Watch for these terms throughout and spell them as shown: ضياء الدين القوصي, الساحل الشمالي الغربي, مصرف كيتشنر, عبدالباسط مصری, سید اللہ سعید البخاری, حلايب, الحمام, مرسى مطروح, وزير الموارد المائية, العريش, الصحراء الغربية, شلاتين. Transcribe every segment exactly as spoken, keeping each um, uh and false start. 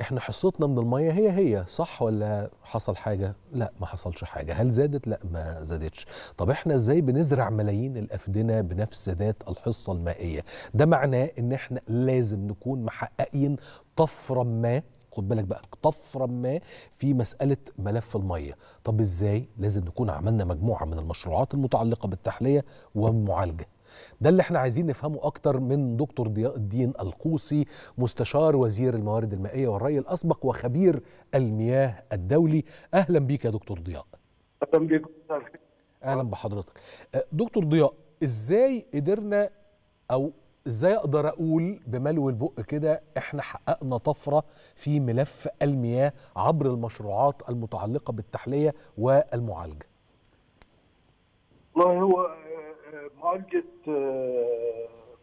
احنا حصتنا من الميه هي هي، صح ولا حصل حاجه؟ لا ما حصلش حاجه. هل زادت؟ لا ما زادتش. طب احنا ازاي بنزرع ملايين الافدنه بنفس ذات الحصه المائيه؟ ده معناه ان احنا لازم نكون محققين طفره ما، خد بالك بقى، طفره ما في مساله ملف الميه. طب ازاي؟ لازم نكون عملنا مجموعه من المشروعات المتعلقه بالتحليه والمعالجه. ده اللي احنا عايزين نفهمه اكتر من دكتور ضياء الدين القوصي، مستشار وزير الموارد المائيه والري الاسبق وخبير المياه الدولي. اهلا بيك يا دكتور ضياء. اهلا بيك. اهلا بحضرتك دكتور ضياء. ازاي قدرنا او ازاي اقدر اقول بملو البق كده احنا حققنا طفره في ملف المياه عبر المشروعات المتعلقه بالتحليه والمعالجه؟ والله هو معالجة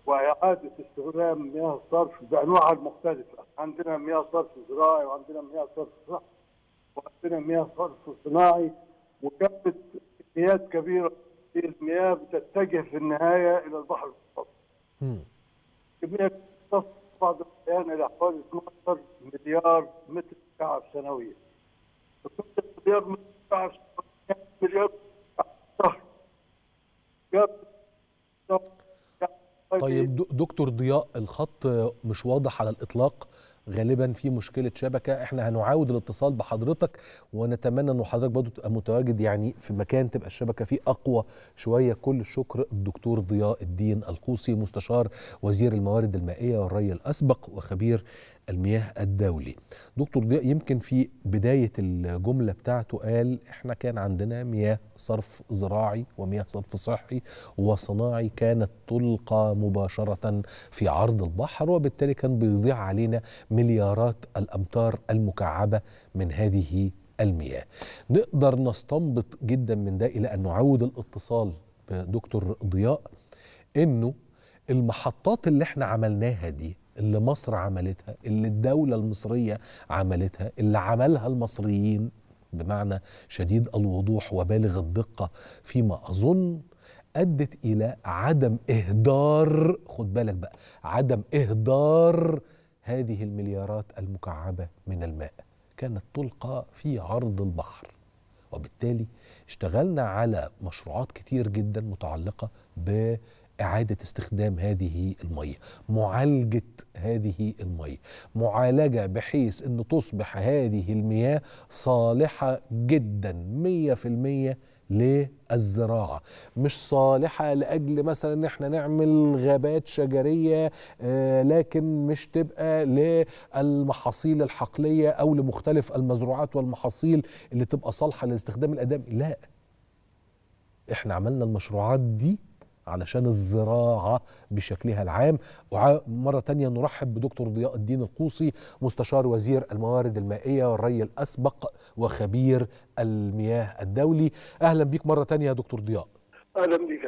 وإعادة استخدام مياه الصرف بأنواعها المختلفة. عندنا مياه صرف زراعي، وعندنا مياه صرف صحي، وعندنا مياه صرف صناعي، وكمية كميات كبيرة من المياه بتتجه في النهاية إلى البحر المتوسط. كمية تصل بعض الأحيان إلى حوالي اثني عشر مليار متر مكعب سنويا. مليار متر مكعب سنويا، مليار متر. طيب دكتور ضياء، الخط مش واضح على الإطلاق، غالبا في مشكلة شبكة. احنا هنعاود الاتصال بحضرتك، ونتمنى ان حضرتك برضه تبقى متواجد يعني في مكان تبقى الشبكة فيه أقوى شوية. كل الشكر الدكتور ضياء الدين القوصي، مستشار وزير الموارد المائية والري الأسبق وخبير المياه الدولي. دكتور ضياء، يمكن في بداية الجملة بتاعته قال احنا كان عندنا مياه صرف زراعي ومياه صرف صحي وصناعي كانت تلقى مباشرة في عرض البحر، وبالتالي كان بيضيع علينا مليارات الأمتار المكعبة من هذه المياه. نقدر نستنبط جدا من ده إلى أن نعود الاتصال بدكتور ضياء إنه المحطات اللي احنا عملناها دي، اللي مصر عملتها، اللي الدولة المصرية عملتها، اللي عملها المصريين بمعنى شديد الوضوح وبالغ الدقة فيما أظن، أدت إلى عدم إهدار، خد بالك بقى، عدم إهدار هذه المليارات المكعبة من الماء كانت تلقى في عرض البحر. وبالتالي اشتغلنا على مشروعات كتير جدا متعلقة ب إعادة استخدام هذه المية، معالجة هذه المية، معالجة بحيث أن تصبح هذه المياه صالحة جدا مية في المية للزراعة، مش صالحة لأجل مثلا إن احنا نعمل غابات شجرية، لكن مش تبقى للمحاصيل الحقلية أو لمختلف المزروعات والمحاصيل اللي تبقى صالحة للاستخدام الآدمي. لا، احنا عملنا المشروعات دي علشان الزراعة بشكلها العام. ومرة تانية نرحب بدكتور ضياء الدين القوصي، مستشار وزير الموارد المائية والري الأسبق وخبير المياه الدولي. أهلا بيك مرة تانية يا دكتور ضياء. أهلا بيك.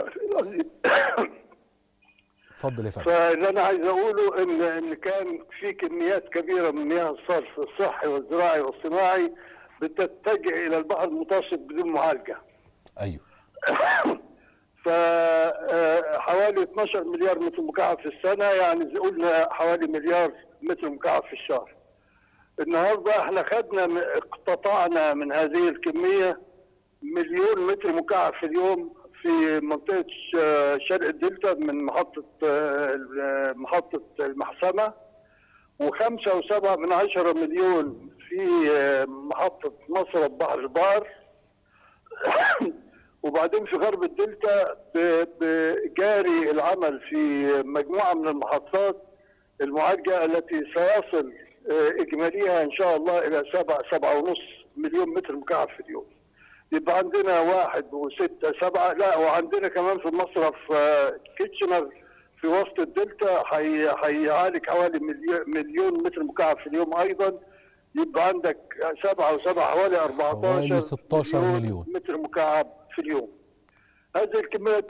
اتفضل يا فندم. فاللي أنا عايز أقوله إن إن كان في كميات كبيرة من مياه الصرف الصحي والزراعي والصناعي بتتجه إلى البحر المتوسط بدون معالجة. أيوه. فحوالي اثني عشر مليار متر مكعب في السنة، يعني قلنا حوالي مليار متر مكعب في الشهر. النهارده احنا خدنا اقتطعنا من هذه الكمية مليون متر مكعب في اليوم في منطقة شرق الدلتا من محطة محطة المحسنة، وخمسة وسبعة من عشرة مليون في محطة مصرف بحر البحر. وبعدين في غرب الدلتا جاري العمل في مجموعه من المحطات المعالجه التي سيصل اجماليها ان شاء الله الى سبعة سبعة ونص مليون متر مكعب في اليوم. يبقى عندنا واحد وستة سبعة، لا وعندنا كمان في مصرف كيتشنر في وسط الدلتا هيعالج حوالي مليون متر مكعب في اليوم ايضا. يبقى عندك سبعة وسبعة حوالي أربعتاشر مليون متر مكعب في اليوم. هذه الكميات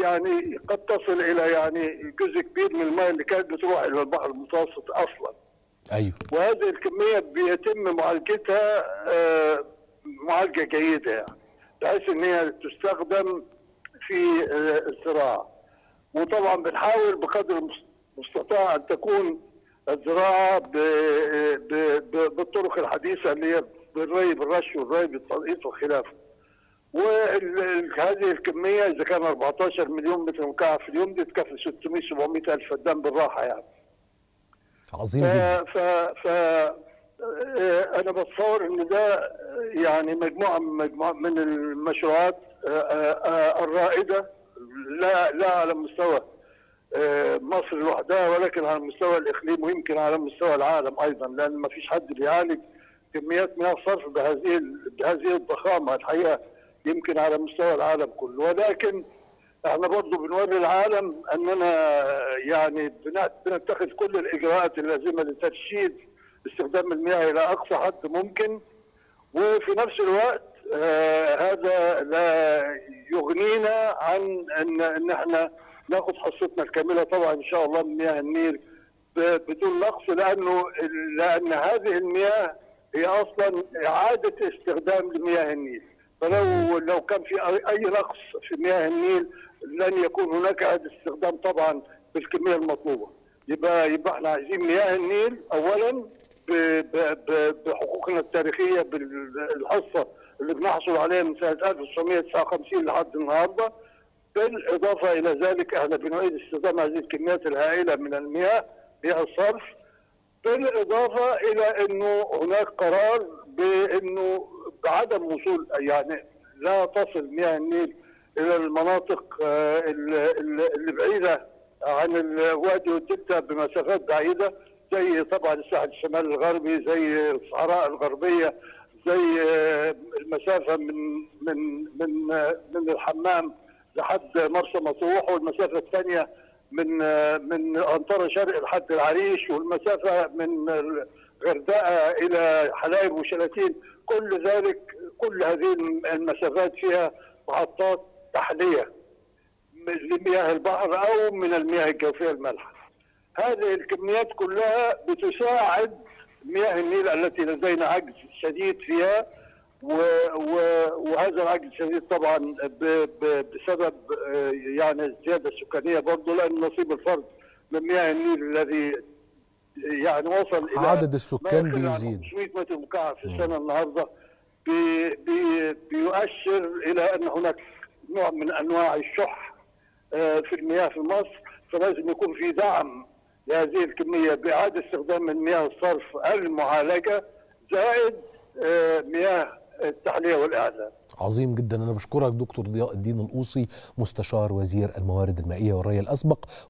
يعني قد تصل إلى يعني جزء كبير من الماء اللي كانت بتروح إلى البحر المتوسط أصلا. أيوه. وهذه الكمية بيتم معالجتها معالجة جيدة يعني، بحيث إن هي تستخدم في الزراعة. وطبعا بنحاول بقدر المستطاع أن تكون الزراعه ب... ب... ب... بالطرق الحديثه اللي هي بالري بالرش والري بالتنقيط وخلافه. وهذه الكميه اذا كان أربعتاشر مليون متر مكعب في اليوم دي تكفي ستمية سبعمية الف فدان بالراحه يعني. عظيم جدا. ف... ف... انا بتصور ان ده يعني مجموعه مجموعه من المشروعات الرائده، لا لا على مستوى مصر لوحدها ولكن على مستوى الاقليم ويمكن على مستوى العالم ايضا، لان ما فيش حد بيعالج كميات مياه الصرف بهذه بهذه الضخامه الحقيقه يمكن على مستوى العالم كله. ولكن احنا برضه بنوري العالم اننا يعني بنتخذ كل الاجراءات اللازمه لترشيد استخدام المياه الى اقصى حد ممكن، وفي نفس الوقت آه هذا لا يغنينا عن ان ان احنا ناخد حصتنا الكامله طبعا ان شاء الله من مياه النيل بدون نقص، لانه لان هذه المياه هي اصلا اعاده استخدام لمياه النيل، فلو لو كان في اي نقص في مياه النيل لن يكون هناك اعاده استخدام طبعا بالكميه المطلوبه. يبقى يبقى احنا عايزين مياه النيل اولا بحقوقنا التاريخيه بالحصه اللي بنحصل عليها من سنه ألف وتسعمية وتسعة وخمسين لحد النهارده، بالاضافه الى ذلك احنا بنعيد استخدام هذه الكميات الهائله من المياه مياه الصرف، بالاضافه الى انه هناك قرار بانه بعدم وصول يعني لا تصل مياه النيل الى المناطق اللي بعيده عن الوادي والدلتا بمسافات بعيده، زي طبعا الساحل الشمالي الغربي، زي الصحراء الغربيه، زي المسافه من من من من الحمام لحد مرسى مطروح، والمسافه الثانيه من من قنطرة شرق لحد العريش، والمسافه من غردقه الى حلايب وشلاتين. كل ذلك كل هذه المسافات فيها محطات تحليه لمياه البحر او من المياه الجوفيه المالحه. هذه الكميات كلها بتساعد مياه النيل التي لدينا عجز شديد فيها، وهذا العجز الشديد طبعا بسبب يعني الزياده السكانيه برضه، لان نصيب الفرد من مياه النيل الذي يعني وصل الى عدد السكان بيزيد خمسمية متر مكعب في السنه النهارده، بي بي بيؤشر الى ان هناك نوع من انواع الشح في المياه في مصر، فلازم يكون في دعم لهذه الكميه باعاده استخدام المياه الصرف المعالجه زائد مياه التحليه والاعلام. عظيم جدا. انا بشكرك دكتور ضياء الدين القوصي مستشار وزير الموارد المائيه والري الاسبق